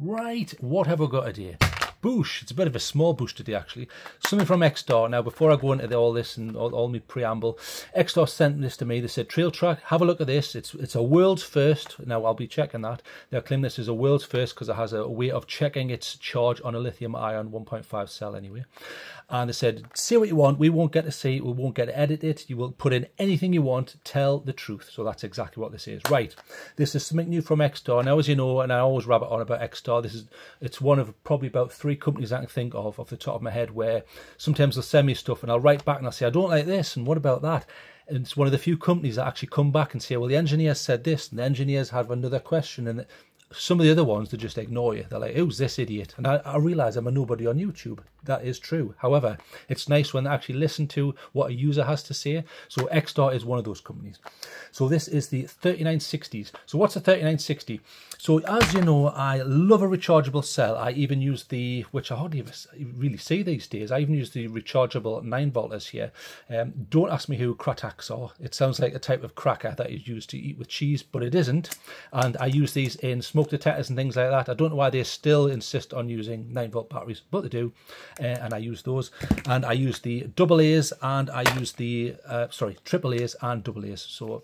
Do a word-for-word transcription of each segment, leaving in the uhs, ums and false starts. Right, what have we got today? Boosh. It's a bit of a small boosh today, actually. Something from Xtar. Now, before I go into the, all this and all, all my preamble, Xtar sent this to me. They said, trail track, have a look at this. It's it's a world's first. Now, I'll be checking that. They claim this is a world's first because it has a way of checking its charge on a lithium ion one point five cell anyway. And they said, say what you want. We won't get to see it. We won't get to edit it. You will put in anything you want. Tell the truth. So that's exactly what this is. Right. This is something new from Xtar. Now, as you know, and I always rabbit on about Xtar, this is it's one of probably about three companies I can think of off the top of my head where sometimes they'll send me stuff and I'll write back and I'll say, I don't like this and what about that? And it's one of the few companies that actually come back and say, well, the engineers said this and the engineers have another question. And some of the other ones, they just ignore you. They're like, who's this idiot? And I, I realise I'm a nobody on YouTube. That is true. However, it's nice when they actually listen to what a user has to say. So Xtar is one of those companies. So this is the thirty-nine sixties. So what's a thirty-nine sixty? So as you know, I love a rechargeable cell. I even use the, which I hardly ever really see these days, I even use the rechargeable nine volters here. Um, don't ask me who Kratax are. It sounds like a type of cracker that is used to eat with cheese, but it isn't. And I use these in smoke detectors and things like that. I don't know why they still insist on using nine volt batteries, but they do. Uh, and I use those, and I use the double A's, and I use the uh, sorry triple A's and double A's. So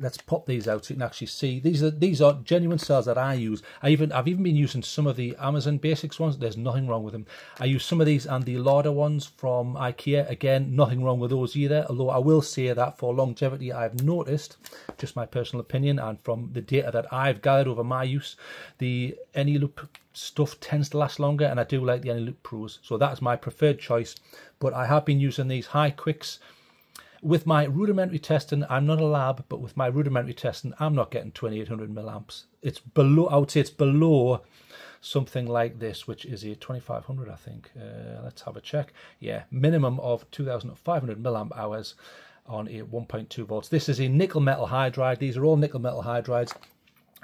let's pop these out so you can actually see. These are these are genuine cells that I use. I even I've even been using some of the Amazon Basics ones. There's nothing wrong with them. I use some of these and the Lada ones from IKEA. Again, nothing wrong with those either. Although I will say that for longevity, I've noticed, just my personal opinion and from the data that I've gathered over my use, the Eneloop stuff tends to last longer, and I do like the Eneloop Pros. So that's my preferred choice. But I have been using these high quicks. With my rudimentary testing, I'm not a lab, but with my rudimentary testing, I'm not getting twenty-eight hundred milliamps. It's below, I would say it's below something like this, which is a twenty-five hundred, I think. Uh, let's have a check. Yeah, minimum of two thousand five hundred milliamp hours on a one point two volts. This is a nickel metal hydride. These are all nickel metal hydrides.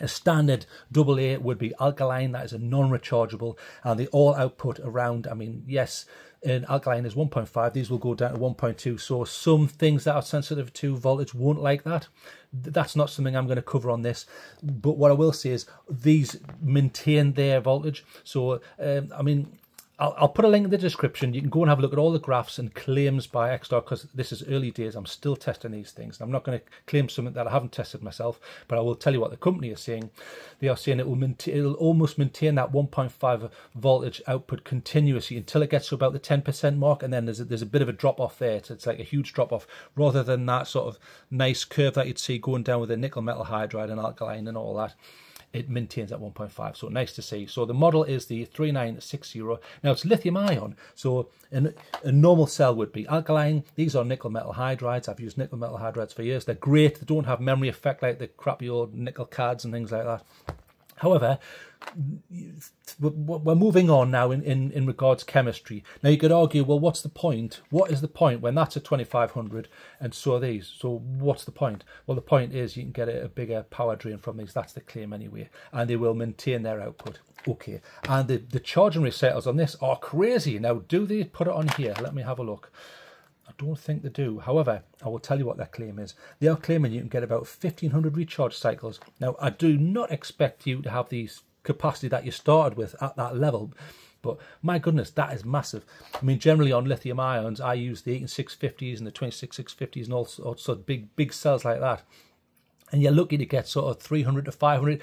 A standard double A would be alkaline. That is a non-rechargeable, and they all output around, I mean, yes, and alkaline is one point five. These will go down to one point two. So some things that are sensitive to voltage won't like that. That's not something I'm going to cover on this. But what I will say is these maintain their voltage. So, um, I mean, I'll, I'll put a link in the description. You can go and have a look at all the graphs and claims by Xtar, because this is early days. I'm still testing these things. I'm not going to claim something that I haven't tested myself, but I will tell you what the company is saying. They are saying it will maintain, it'll almost maintain that one point five voltage output continuously until it gets to about the ten percent mark, and then there's a, there's a bit of a drop off there. It's, it's like a huge drop off, rather than that sort of nice curve that you'd see going down with a nickel metal hydride and alkaline and all that. It maintains at one point five, so nice to see. So the model is the thirty-nine sixty. Now it's lithium ion, so an, a normal cell would be alkaline. These are nickel metal hydrides. I've used nickel metal hydrides for years. They're great. They don't have memory effect like the crappy old nickel C A Ds and things like that. However, we're moving on now in, in, in regards to chemistry. Now you could argue, well, what's the point? What is the point when that's a twenty-five hundred and so are these? So what's the point? Well, the point is you can get a, a bigger power drain from these. That's the claim anyway. And they will maintain their output. Okay. And the, the charging recitals on this are crazy. Now, do they put it on here? Let me have a look. I don't think they do. However, I will tell you what their claim is. They are claiming you can get about fifteen hundred recharge cycles. Now, I do not expect you to have the capacity that you started with at that level, but my goodness, that is massive. I mean, generally on lithium ions, I use the eighteen six fifties and the twenty-six six fifties and all sorts of big, big cells like that. And you're lucky to get sort of three hundred to five hundred.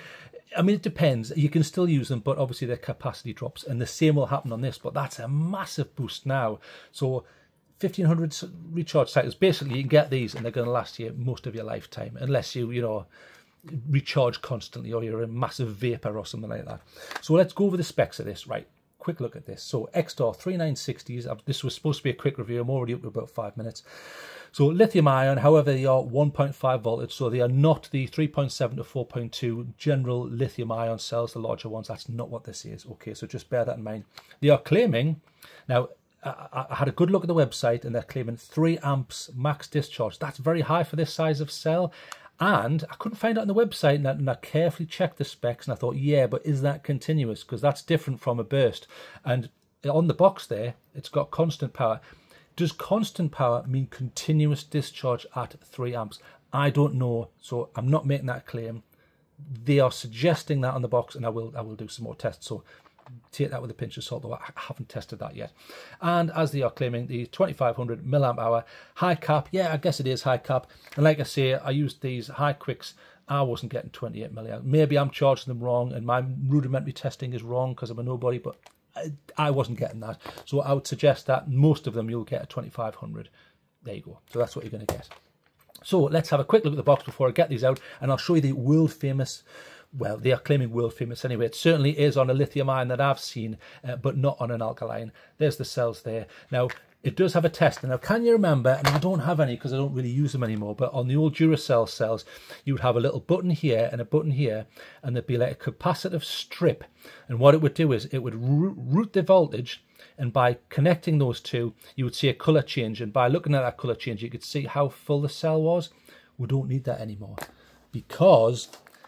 I mean, it depends. You can still use them, but obviously their capacity drops. And the same will happen on this, but that's a massive boost now. So fifteen hundred recharge cycles. Basically, you can get these and they're going to last you most of your lifetime, unless you, you know, recharge constantly or you're a massive vapor or something like that. So let's go over the specs of this. Right, quick look at this. So Xtar thirty-nine sixties, this was supposed to be a quick review. I'm already up to about five minutes. So lithium ion, however, they are one point five voltage, so they are not the three point seven to four point two general lithium ion cells, the larger ones. That's not what this is. Okay, so just bear that in mind. They are claiming, now, I had a good look at the website and they're claiming three amps max discharge. That's very high for this size of cell. And I couldn't find it on the website, and I, and I carefully checked the specs and I thought, yeah, but is that continuous? Because that's different from a burst. And on the box there, it's got constant power. Does constant power mean continuous discharge at three amps? I don't know. So I'm not making that claim. they are suggesting that on the box, and I will I will do some more tests. So take that with a pinch of salt, though I haven't tested that yet. And as they are claiming, the twenty-five hundred milliamp hour high cap, yeah, I guess it is high cap. And like I say, I used these high quicks. I wasn't getting twenty-eight milliamp. Maybe I'm charging them wrong, and my rudimentary testing is wrong because I'm a nobody. But I, I wasn't getting that. So I would suggest that most of them you'll get a twenty-five hundred. There you go. So that's what you're going to get. So let's have a quick look at the box before I get these out, and I'll show you the world famous. Well, they are claiming world famous anyway. It certainly is on a lithium ion that I've seen, uh, but not on an alkaline. There's the cells there. Now, it does have a tester. Now, can you remember, and I don't have any because I don't really use them anymore, but on the old Duracell cells, you would have a little button here and a button here, and there'd be like a capacitive strip. And what it would do is it would route the voltage, and by connecting those two, you would see a colour change. And by looking at that colour change, you could see how full the cell was. We don't need that anymore because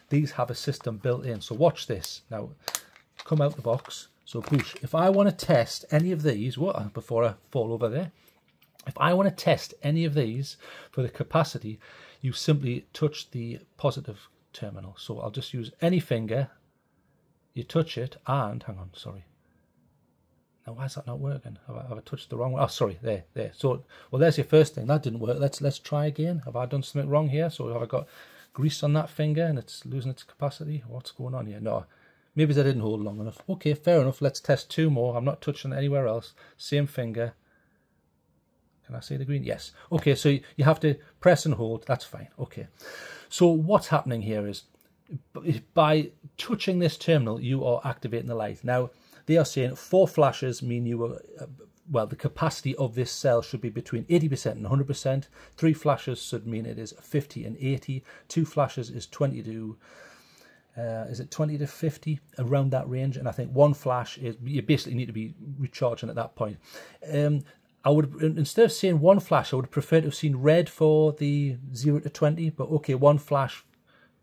these have a system built in. So watch this. Now, come out the box. So push. If I want to test any of these, what, before I fall over there, if I want to test any of these for the capacity, you simply touch the positive terminal. So I'll just use any finger. You touch it and, hang on, sorry. Now, why is that not working? Have I, have I touched the wrong one? Oh, sorry, there, there. So, well, there's your first thing. That didn't work. Let's let's try again. Have I done something wrong here? So have I got grease on that finger and it's losing its capacity? What's going on here? No, maybe I didn't hold long enough. Okay, fair enough. Let's test two more. I'm not touching anywhere else. Same finger. Can I see the green? Yes. Okay, so you have to press and hold. That's fine. Okay. So what's happening here is by touching this terminal, you are activating the light. Now, they are saying four flashes mean you were, uh, well, the capacity of this cell should be between eighty percent and one hundred percent. Three flashes should mean it is fifty and eighty. Two flashes is twenty to, uh, is it twenty to fifty? Around that range. And I think one flash is, you basically need to be recharging at that point. Um, I would, instead of saying one flash, I would prefer to have seen red for the zero to twenty, but okay, one flash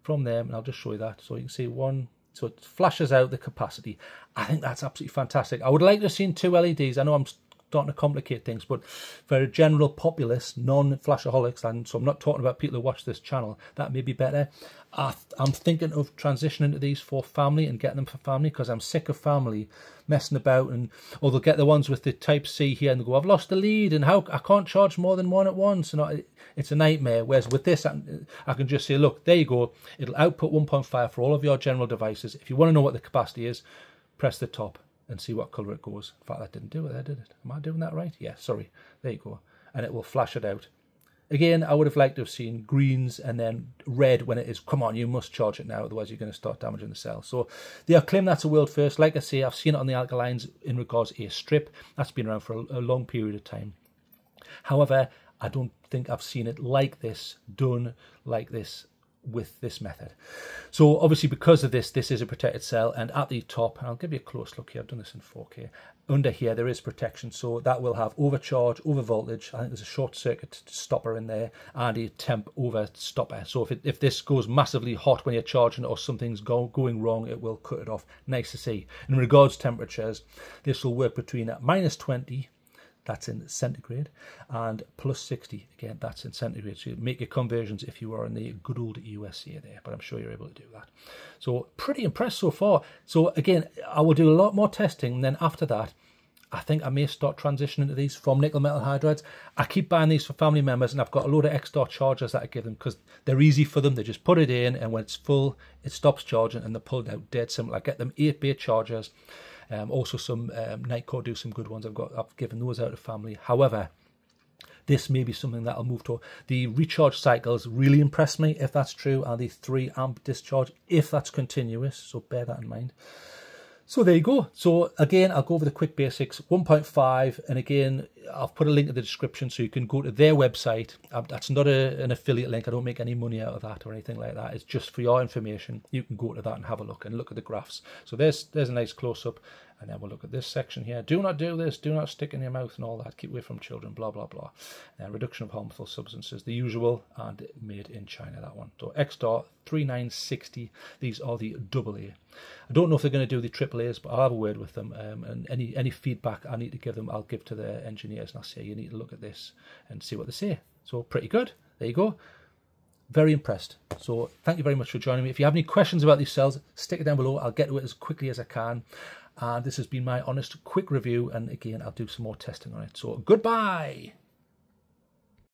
from them, and I'll just show you that. So you can see one. So it flashes out the capacity. I think that's absolutely fantastic. I would like to have seen two L E Ds. I know I'm starting to complicate things, but for a general populace, non-flashaholics, and so I'm not talking about people who watch this channel, that may be better. I th I'm thinking of transitioning to these for family and getting them for family because I'm sick of family messing about. And or they'll get the ones with the type C here and they go, I've lost the lead and how I can't charge more than one at once. And I, it's a nightmare. Whereas with this, I, I can just say, look, there you go. It'll output one point five for all of your general devices. If you want to know what the capacity is, press the top and see what colour it goes. In fact, that didn't do it there, did it? Am I doing that right? Yeah, sorry. There you go. And it will flash it out. Again, I would have liked to have seen greens and then red when it is, come on, you must charge it now, otherwise you're going to start damaging the cell. So they are claiming that's a world first. Like I say, I've seen it on the alkalines in regards to a strip. That's been around for a, a long period of time. However, I don't think I've seen it like this, done like this, with this method. So obviously because of this, this is a protected cell, and at the top, and I'll give you a close look here, I've done this in four K, under here there is protection, so that will have overcharge, over voltage, I think there's a short circuit stopper in there, and a temp over stopper. So if, it, if this goes massively hot when you're charging or something's go, going wrong, it will cut it off. Nice to see. In regards to temperatures, this will work between minus twenty, that's in centigrade, and plus sixty, again, that's in centigrade. So you make your conversions if you are in the good old U S A there, but I'm sure you're able to do that. So pretty impressed so far. So again, I will do a lot more testing, and then after that, I think I may start transitioning to these from nickel metal hydrides. I keep buying these for family members, and I've got a load of Xtar chargers that I give them because they're easy for them. They just put it in, and when it's full, it stops charging, and they're pulled out dead simple. I get them eight bay chargers. Um, also, some um, Nightcore do some good ones. I've got, I've given those out to family. However, this may be something that I'll move to. The recharge cycles really impress me, if that's true, and the three amp discharge, if that's continuous. So bear that in mind. So there you go. So again, I'll go over the quick basics, one point five. And again, I've put a link in the description so you can go to their website. That's not a, an affiliate link. I don't make any money out of that or anything like that. It's just for your information. You can go to that and have a look and look at the graphs. So there's, there's a nice close-up. And then we'll look at this section here. Do not do this. Do not stick in your mouth and all that. Keep away from children, blah, blah, blah. Uh, reduction of harmful substances, the usual, and made in China, that one. So Xtar thirty-nine sixty. These are the double A. I don't know if they're going to do the triple A's, but I'll have a word with them. Um, and any, any feedback I need to give them, I'll give to their engineers. And I'll say, you need to look at this and see what they say. So pretty good. There you go. very impressed. So thank you very much for joining me. If you have any questions about these cells, stick it down below. I'll get to it as quickly as I can. And this has been my honest, quick review. And again, I'll do some more testing on it. So goodbye.